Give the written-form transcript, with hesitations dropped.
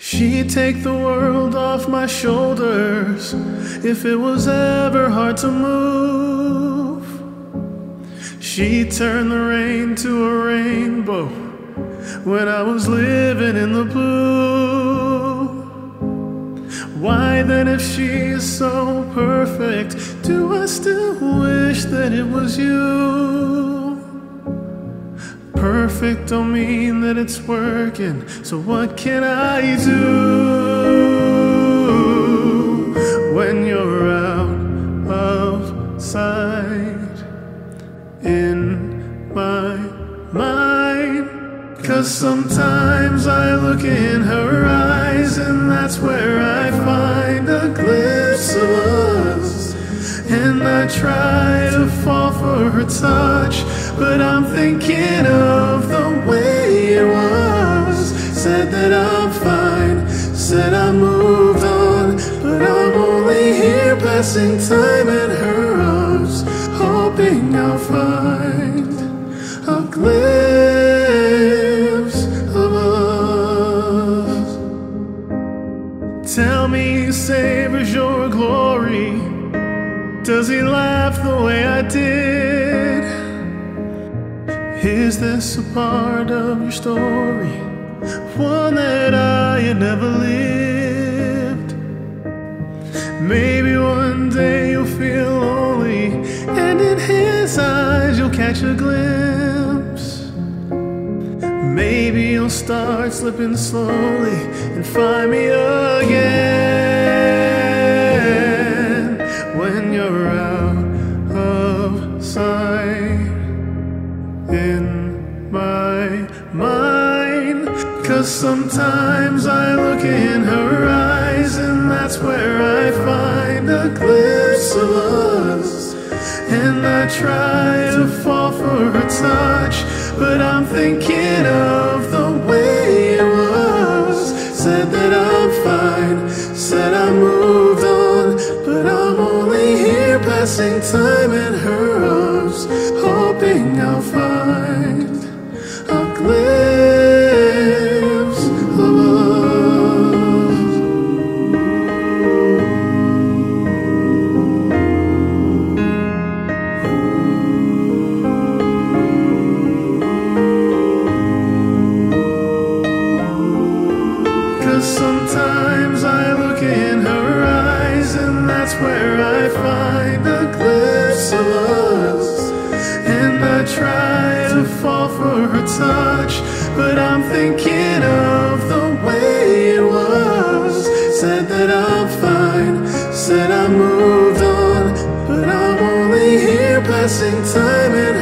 She'd take the world off my shoulders if it was ever hard to move. She'd turn the rain to a rainbow when I was living in the blue. Why then, if she's so perfect, do I still wish that it was you? Perfect don't mean that it's working, so what can I do when you're out of sight in my mind? 'Cause sometimes I look in her eyes, and that's where I find a glimpse of us. And I try to fall for her touch, but I'm thinking of the way it was. Said that I'm fine, said I moved on, but I'm only here passing time in her arms, hoping I'll find a glimpse of us. Tell me you savors your glory. Does he laugh the way I did? Is this a part of your story, one that I had never lived? Maybe one day you'll feel lonely, and in his eyes you'll catch a glimpse. Maybe you'll start slipping slowly and find me again when you're out of sight in my mind. 'Cause sometimes I look in her eyes, and that's where I find a glimpse of us. And I try to fall for her touch, but I'm thinking of the way it was. Said that I'm fine, said I moved on, but I'm only here passing time in her arms, hoping I'll find a glimpse of us. 'Cause sometimes I look in her eyes, and that's where I find a glimpse of us. And I try to fall for her touch, but I'm thinking of the way it was. Said that I'm fine, said I moved on, but I'm only here passing time in